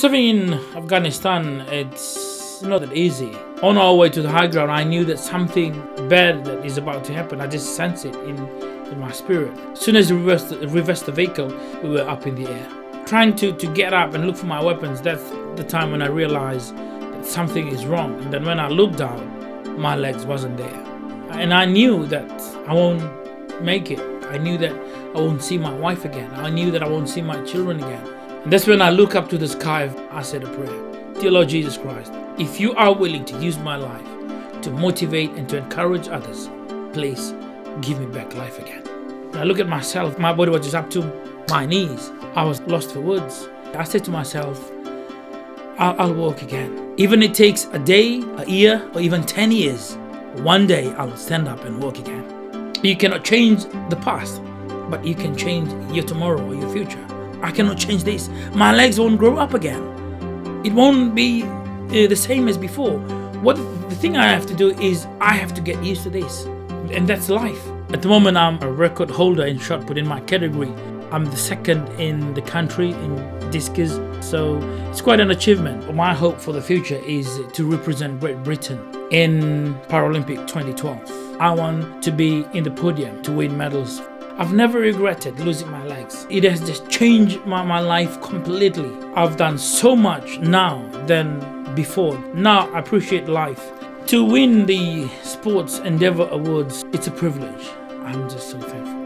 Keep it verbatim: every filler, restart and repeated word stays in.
serving in Afghanistan, it's not that easy. On our way to the high ground, I knew that something bad that is about to happen. I just sensed it in, in my spirit. As soon as we reversed, reversed the vehicle, we were up in the air. Trying to, to get up and look for my weapons, that's the time when I realized that something is wrong. And then when I looked down, my legs wasn't there. And I knew that I won't make it. I knew that I won't see my wife again. I knew that I won't see my children again. And that's when I look up to the sky, I said a prayer. Dear Lord Jesus Christ, if you are willing to use my life to motivate and to encourage others, please give me back life again. When I look at myself, my body was just up to my knees. I was lost for words. I said to myself, I'll, I'll walk again. Even it takes a day, a year, or even ten years, one day I'll stand up and walk again. You cannot change the past, but you can change your tomorrow or your future. I cannot change this. My legs won't grow up again. It won't be uh, the same as before. What the thing I have to do is I have to get used to this. And that's life. At the moment, I'm a record holder in shot put in my category. I'm the second in the country in discus. So it's quite an achievement. My hope for the future is to represent Great Britain in Paralympic twenty twelve. I want to be in the podium to win medals. I've never regretted losing my legs. It has just changed my, my life completely. I've done so much now than before. Now I appreciate life. To win the Sports Endeavour Awards, it's a privilege. I'm just so thankful.